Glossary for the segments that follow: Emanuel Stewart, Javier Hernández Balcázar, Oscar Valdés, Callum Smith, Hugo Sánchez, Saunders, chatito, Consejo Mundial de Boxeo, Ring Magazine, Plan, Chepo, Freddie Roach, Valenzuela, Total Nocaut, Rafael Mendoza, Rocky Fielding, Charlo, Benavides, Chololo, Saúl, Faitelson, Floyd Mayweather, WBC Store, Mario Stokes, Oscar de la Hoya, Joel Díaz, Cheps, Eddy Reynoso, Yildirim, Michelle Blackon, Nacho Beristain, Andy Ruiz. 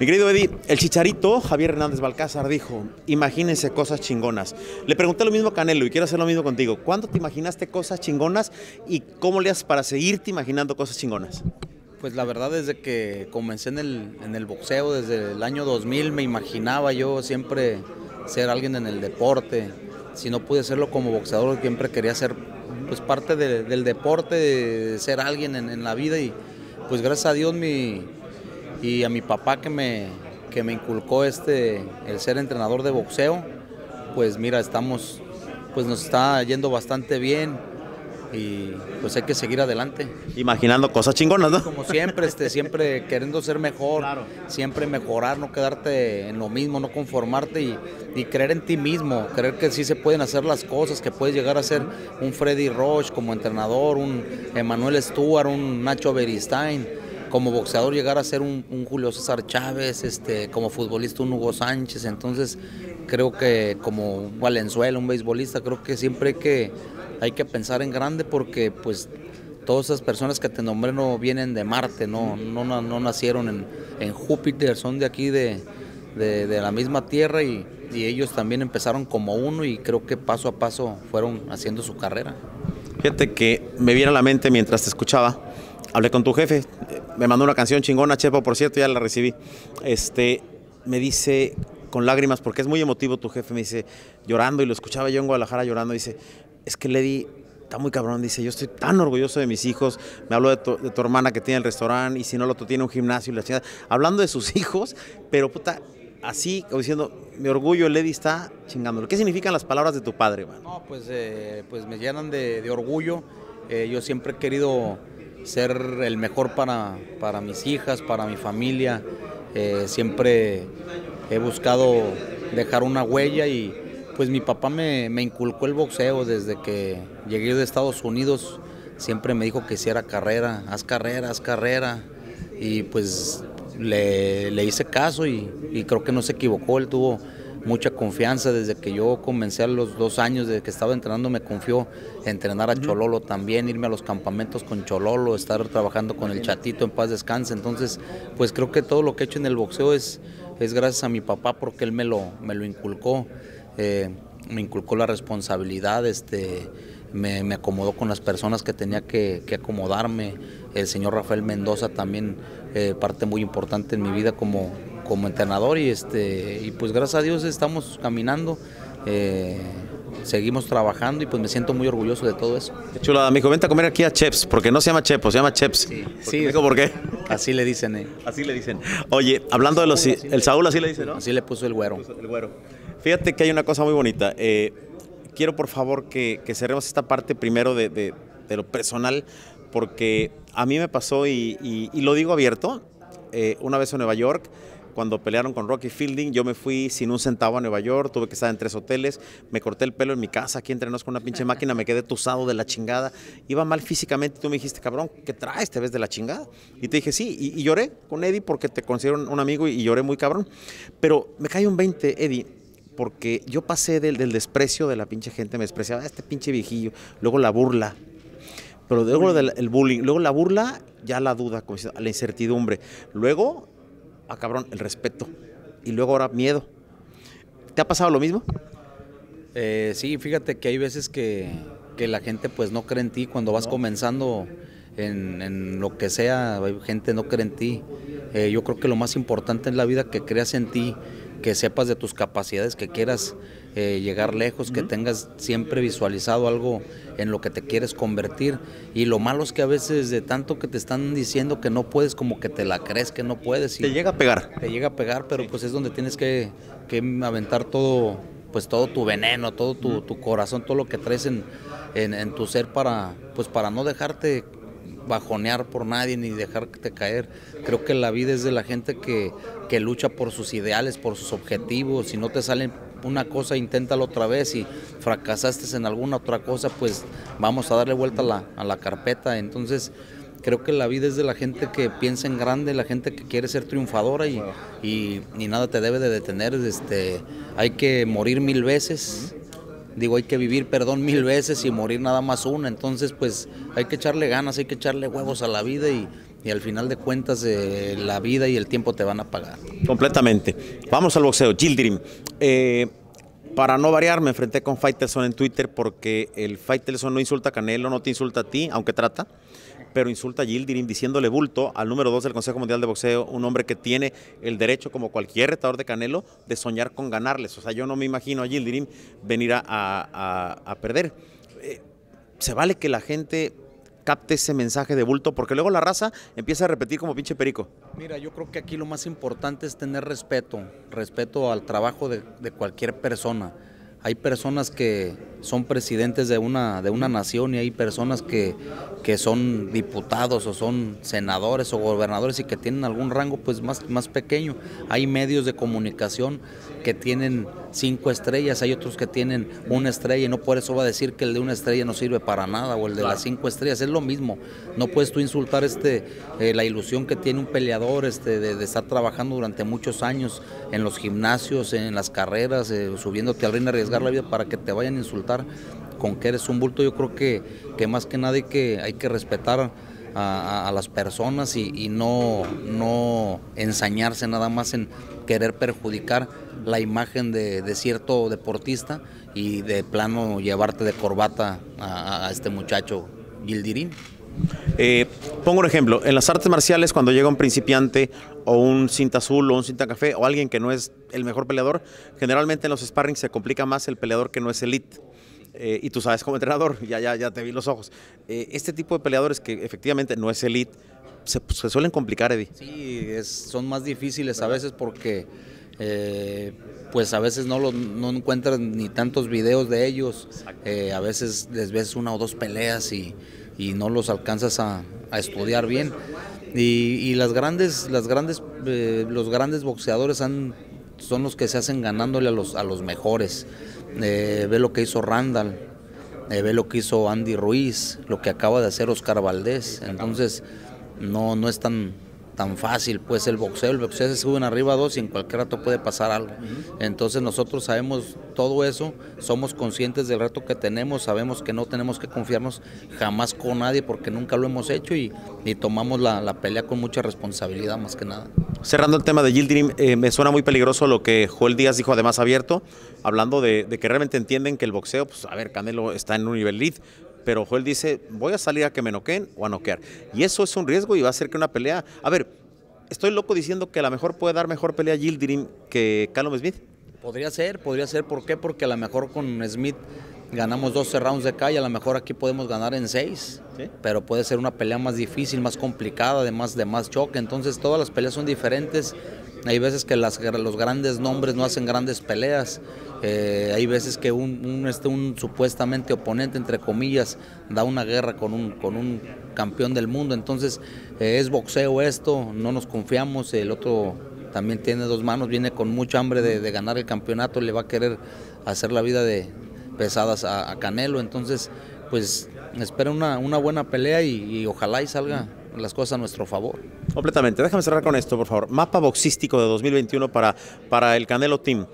Mi querido Eddy, el chicharito Javier Hernández Balcázar dijo, imagínense cosas chingonas. Le pregunté lo mismo a Canelo y quiero hacer lo mismo contigo. ¿Cuándo te imaginaste cosas chingonas y cómo le haces para seguirte imaginando cosas chingonas? Pues la verdad, desde que comencé en el boxeo, desde el año 2000, me imaginaba yo siempre ser alguien en el deporte. Si no pude serlo como boxeador, siempre quería ser pues parte del deporte, de ser alguien en la vida. Y pues gracias a Dios y a mi papá que me inculcó el ser entrenador de boxeo, pues mira, nos está yendo bastante bien y pues hay que seguir adelante. Imaginando cosas chingonas, ¿no? Como siempre, siempre queriendo ser mejor, claro. Siempre mejorar, no quedarte en lo mismo, no conformarte y creer en ti mismo, creer que sí se pueden hacer las cosas, que puedes llegar a ser un Freddie Roach como entrenador, un Emanuel Stewart, un Nacho Beristain, como boxeador llegar a ser un Julio César Chávez, como futbolista un Hugo Sánchez. Entonces creo que como Valenzuela, un beisbolista, creo que siempre hay que pensar en grande, porque pues todas esas personas que te nombré no vienen de Marte, no nacieron en Júpiter, son de aquí de la misma tierra y ellos también empezaron como uno y creo que paso a paso fueron haciendo su carrera. Fíjate que me viene a la mente mientras te escuchaba, hablé con tu jefe, me mandó una canción chingona, Chepo, por cierto, ya la recibí. Me dice con lágrimas, porque es muy emotivo tu jefe, me dice, llorando, y lo escuchaba yo en Guadalajara llorando, dice, es que Eddy está muy cabrón, dice, yo estoy tan orgulloso de mis hijos, me habló de tu hermana que tiene el restaurante, y si no, el otro tiene un gimnasio, y la chingada, hablando de sus hijos, pero puta, así, como diciendo, mi orgullo, el Eddy está chingándolo. ¿Qué significan las palabras de tu padre, man? No, pues me llenan de orgullo, yo siempre he querido ser el mejor para mis hijas, para mi familia, siempre he buscado dejar una huella y pues mi papá me inculcó el boxeo desde que llegué de Estados Unidos, siempre me dijo que hiciera carrera, haz carrera, haz carrera, y pues le hice caso y creo que no se equivocó, él tuvo mucha confianza desde que yo comencé a los 2 años, desde que estaba entrenando me confió entrenar a Chololo también, irme a los campamentos con Chololo, estar trabajando con el Chatito en paz descanse. Entonces pues creo que todo lo que he hecho en el boxeo es gracias a mi papá, porque él me lo inculcó, me inculcó la responsabilidad, me acomodó con las personas que tenía que acomodarme. El señor Rafael Mendoza también, parte muy importante en mi vida como entrenador, y pues gracias a Dios estamos caminando, seguimos trabajando y pues me siento muy orgulloso de todo eso. Qué chulada, mijo, vente a comer aquí a Cheps, porque no se llama Chepo, se llama Cheps. Sí, sí, digo, ¿por qué? Así le dicen, Así le dicen. Oye, hablando de los... El Saúl así le dice, ¿no? Así le puso el güero. Fíjate que hay una cosa muy bonita. Quiero por favor que cerremos esta parte primero de lo personal, porque a mí me pasó, y lo digo abierto, una vez en Nueva York, cuando pelearon con Rocky Fielding, yo me fui sin un centavo a Nueva York, tuve que estar en 3 hoteles, me corté el pelo en mi casa, aquí entre nos con una pinche máquina, me quedé tusado de la chingada, iba mal físicamente, tú me dijiste, cabrón, ¿qué traes? ¿Te ves de la chingada? Y te dije, sí, y lloré con Eddy porque te considero un amigo y lloré muy cabrón. Pero me cae un 20, Eddy, porque yo pasé del desprecio de la pinche gente, me despreciaba este pinche viejillo, luego la burla, pero luego el bullying, luego la burla, ya la duda, la incertidumbre, luego... Ah, cabrón, el respeto. Y luego ahora miedo. ¿Te ha pasado lo mismo? Sí, fíjate que hay veces que la gente pues no cree en ti. Cuando vas comenzando en lo que sea, gente no cree en ti. Yo creo que lo más importante en la vida que creas en ti, que sepas de tus capacidades, que quieras llegar lejos, que tengas siempre visualizado algo en lo que te quieres convertir. Y lo malo es que a veces de tanto que te están diciendo que no puedes, como que te la crees que no puedes. Y te llega a pegar. Te llega a pegar, pero sí, pues es donde tienes que aventar todo, pues todo tu veneno, todo tu corazón, todo lo que traes en tu ser para no dejarte bajonear por nadie ni dejarte caer. Creo que la vida es de la gente que lucha por sus ideales, por sus objetivos. Si no te sale una cosa, inténtalo otra vez. Si fracasaste en alguna otra cosa, pues vamos a darle vuelta a la carpeta. Entonces creo que la vida es de la gente que piensa en grande, la gente que quiere ser triunfadora y nada te debe de detener. Hay que morir 1000 veces. Digo, hay que vivir, perdón, 1000 veces y morir nada más una. Entonces, pues, hay que echarle ganas, hay que echarle huevos a la vida y y al final de cuentas la vida y el tiempo te van a pagar. Completamente. Vamos al boxeo. Yildirim, para no variar me enfrenté con Faitelson en Twitter, porque el Faitelson no insulta a Canelo, no te insulta a ti, aunque trata, pero insulta a Yildirim diciéndole bulto al número 2 del Consejo Mundial de Boxeo, un hombre que tiene el derecho, como cualquier retador de Canelo, de soñar con ganarles. O sea, yo no me imagino a Yildirim venir a perder. Se vale que la gente capte ese mensaje de bulto, porque luego la raza empieza a repetir como pinche perico. Mira, yo creo que aquí lo más importante es tener respeto, respeto al trabajo de cualquier persona. Hay personas que son presidentes de una nación, y hay personas que son diputados o son senadores o gobernadores y que tienen algún rango pues más pequeño. Hay medios de comunicación que tienen 5 estrellas, hay otros que tienen 1 estrella, y no por eso va a decir que el de 1 estrella no sirve para nada o el de las 5 estrellas. Es lo mismo. No puedes tú insultar la ilusión que tiene un peleador de estar trabajando durante muchos años en los gimnasios, en las carreras, subiéndote al ring, arriesgando la vida para que te vayan a insultar con que eres un bulto. Yo creo que más que nada hay que respetar a las personas y no ensañarse nada más en querer perjudicar la imagen de cierto deportista y de plano llevarte de corbata a este muchacho Yildirim. Pongo un ejemplo, en las artes marciales, cuando llega un principiante o un cinta azul o un cinta café o alguien que no es el mejor peleador, generalmente en los sparring se complica más el peleador que no es elite, y tú sabes como entrenador, ya te vi los ojos, este tipo de peleadores que efectivamente no es elite se suelen complicar, Eddy. Sí, son más difíciles a veces porque pues a veces no encuentran ni tantos videos de ellos, a veces les ves 1 o 2 peleas y no los alcanzas a estudiar bien, y los grandes boxeadores son los que se hacen ganándole a los mejores. Ve lo que hizo Randall, ve lo que hizo Andy Ruiz, lo que acaba de hacer Oscar Valdés. Entonces no es tan fácil pues el boxeo se suben arriba 2 y en cualquier rato puede pasar algo. Entonces nosotros sabemos todo eso, somos conscientes del reto que tenemos, sabemos que no tenemos que confiarnos jamás con nadie porque nunca lo hemos hecho, y tomamos la pelea con mucha responsabilidad más que nada. Cerrando el tema de Yildirim, me suena muy peligroso lo que Joel Díaz dijo, además abierto, hablando de que realmente entienden que el boxeo, pues a ver, Canelo está en un nivel lead, pero Joel dice, voy a salir a que me noqueen o a noquear. Y eso es un riesgo y va a ser que una pelea... A ver, ¿estoy loco diciendo que a lo mejor puede dar mejor pelea Yildirim que Callum Smith? Podría ser. ¿Por qué? Porque a lo mejor con Smith ganamos 12 rounds de calle, a lo mejor aquí podemos ganar en 6, ¿sí? Pero puede ser una pelea más difícil, más complicada, de más choque. Entonces todas las peleas son diferentes. Hay veces que los grandes nombres no hacen grandes peleas, hay veces que un supuestamente oponente, entre comillas, da una guerra con un campeón del mundo. Entonces es boxeo esto, no nos confiamos, el otro también tiene 2 manos, viene con mucha hambre de ganar el campeonato, le va a querer hacer la vida de pesadas a Canelo. Entonces pues espera una buena pelea y ojalá y salga las cosas a nuestro favor. Completamente. Déjame cerrar con esto, por favor. Mapa boxístico de 2021 para el Canelo Team.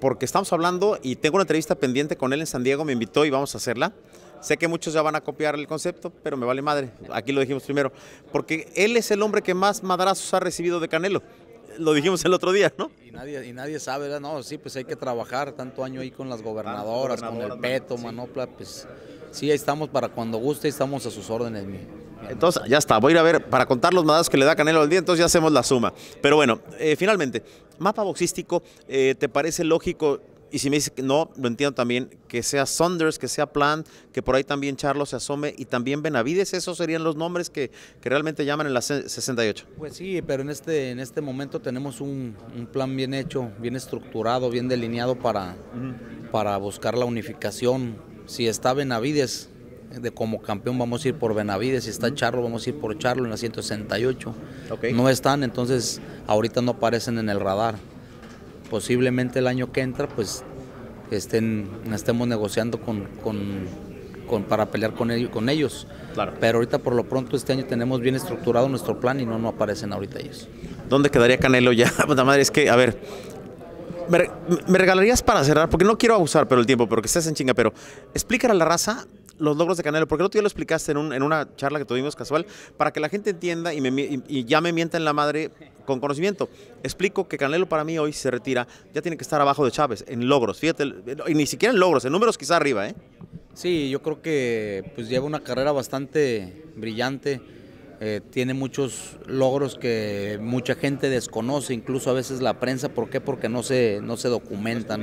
Porque estamos hablando y tengo una entrevista pendiente con él en San Diego, me invitó y vamos a hacerla. Sé que muchos ya van a copiar el concepto, pero me vale madre. Aquí lo dijimos primero. Porque él es el hombre que más madrazos ha recibido de Canelo. Lo dijimos el otro día, ¿no? Y nadie sabe, ¿verdad? No, sí, pues hay que trabajar tanto año ahí con las gobernadoras, con el Peto, sí. Manopla, pues... Sí, ahí estamos para cuando guste, estamos a sus órdenes. Entonces, ya está, voy a ir a ver, para contar los madrazos que le da Canelo al día, entonces ya hacemos la suma. Pero bueno, finalmente, mapa boxístico, ¿te parece lógico? Y si me dices que no, lo entiendo también, que sea Saunders, que sea Plan, que por ahí también Charlo se asome y también Benavides, esos serían los nombres que realmente llaman en la 68. Pues sí, pero en este momento tenemos un plan bien hecho, bien estructurado, bien delineado para buscar la unificación. Si está Benavides como campeón, vamos a ir por Benavides. Si está Charlo, vamos a ir por Charlo en la 168. Okay. No están, entonces ahorita no aparecen en el radar. Posiblemente el año que entra, pues estemos negociando para pelear con ellos. Claro. Pero ahorita por lo pronto este año tenemos bien estructurado nuestro plan y no aparecen ahorita ellos. ¿Dónde quedaría Canelo ya? Puta madre, es que, a ver... ¿Me regalarías para cerrar? Porque no quiero abusar, pero el tiempo, porque estás en chinga, pero explícale a la raza los logros de Canelo, porque el otro día lo explicaste en una charla que tuvimos casual, para que la gente entienda y ya me mientan la madre con conocimiento. Explico que Canelo para mí hoy se retira, ya tiene que estar abajo de Chávez en logros, fíjate, y ni siquiera en logros, en números quizá arriba, ¿eh? Sí, yo creo que pues lleva una carrera bastante brillante, tiene muchos logros que mucha gente desconoce, incluso a veces la prensa. ¿Por qué? Porque no se documentan,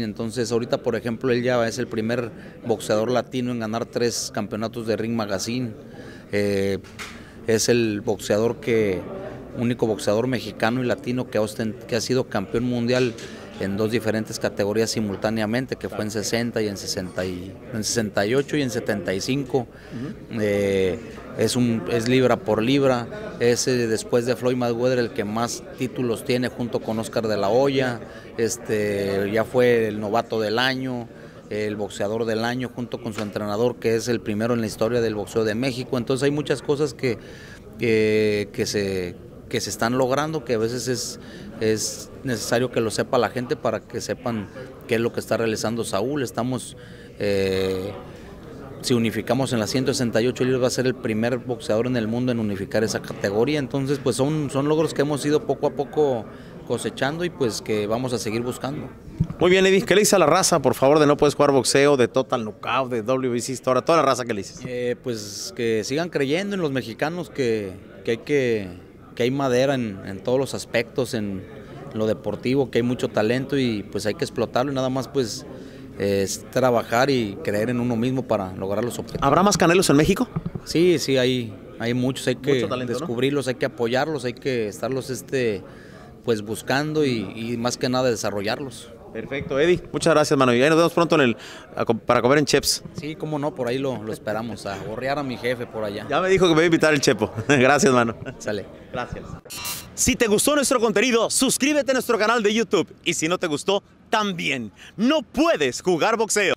y entonces ahorita, por ejemplo, él ya es el primer boxeador latino en ganar 3 campeonatos de Ring Magazine, es el boxeador que, único boxeador mexicano y latino que ha sido campeón mundial en 2 diferentes categorías simultáneamente, que fue en 60 y en 68 y en 75. Es libra por libra, es después de Floyd Mayweather el que más títulos tiene, junto con Oscar de la Hoya. Ya fue el novato del año, el boxeador del año, junto con su entrenador, que es el primero en la historia del boxeo de México. Entonces hay muchas cosas que se están logrando, que a veces es necesario que lo sepa la gente para que sepan qué es lo que está realizando Saúl. Estamos, si unificamos en las 168 libras, va a ser el primer boxeador en el mundo en unificar esa categoría. Entonces pues son logros que hemos ido poco a poco cosechando y pues que vamos a seguir buscando. Muy bien, Eddy, ¿qué le dices a la raza, por favor, de No Puedes Jugar Boxeo, de Total Nocaut, de WBC Store, toda la raza que le dices? Pues que sigan creyendo en los mexicanos, que hay madera en todos los aspectos, en lo deportivo, que hay mucho talento y pues hay que explotarlo, y nada más pues es trabajar y creer en uno mismo para lograr los objetivos. ¿Habrá más Canelos en México? Sí, sí, hay muchos, hay que descubrirlos, ¿no? Hay que apoyarlos, hay que estarlos pues buscando y más que nada desarrollarlos. Perfecto, Eddy. Muchas gracias, Manu. Y ahí nos vemos pronto para comer en Cheps. Sí, cómo no, por ahí lo esperamos, a gorrear a mi jefe por allá. Ya me dijo que me iba a invitar el Chepo. Gracias, Manu. Sale. Gracias. Si te gustó nuestro contenido, suscríbete a nuestro canal de YouTube. Y si no te gustó, también. No Puedes Jugar Boxeo.